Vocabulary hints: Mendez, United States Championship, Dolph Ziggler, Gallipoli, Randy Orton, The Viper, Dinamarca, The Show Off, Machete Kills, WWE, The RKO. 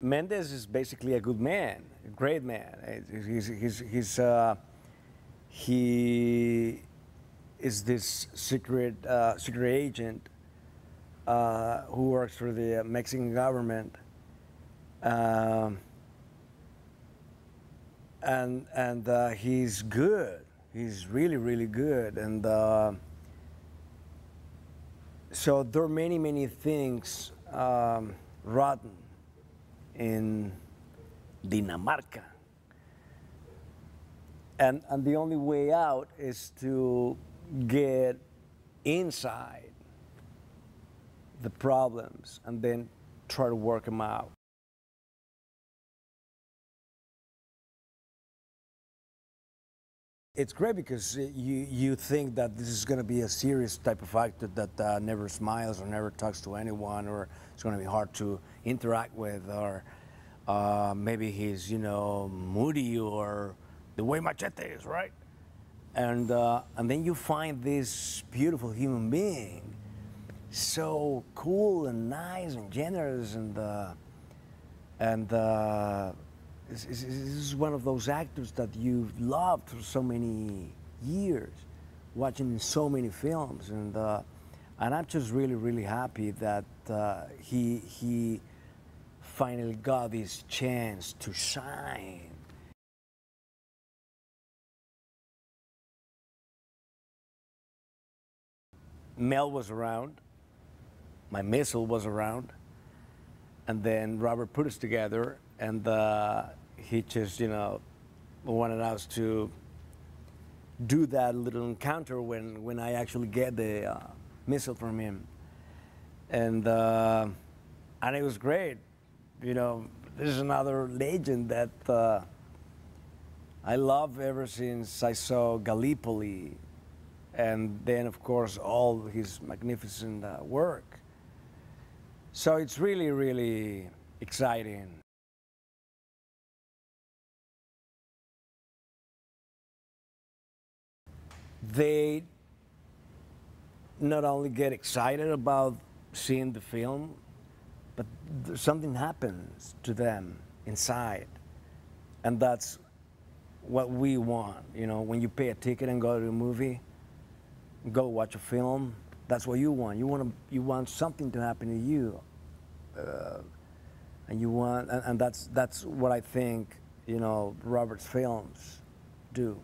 Mendez is basically a good man, a great man. He is this secret agent who works for the Mexican government, and he's good. He's really good, and so there are many things rotten in Dinamarca. And the only way out is to get inside the problems and then try to work them out. It's great because you think that this is going to be a serious type of actor that never smiles or never talks to anyone, or it's going to be hard to interact with, or maybe he's, you know, moody or the way Machete is, right? And then you find this beautiful human being, so cool and nice and generous, and this is one of those actors that you've loved for so many years, watching so many films, and I'm just really happy that he finally got his chance to shine. Mel was around, my missile was around, and then Robert put us together, and he just, you know, wanted us to do that little encounter when I actually get the missile from him. And it was great. You know, this is another legend that I love ever since I saw Gallipoli, and then, of course, all his magnificent work. So it's really exciting. They not only get excited about seeing the film, but something happens to them inside. And that's what we want. You know, when you pay a ticket and go to a movie, go watch a film, that's what you want. You want something to happen to you. And that's what I think, you know, Robert's films do.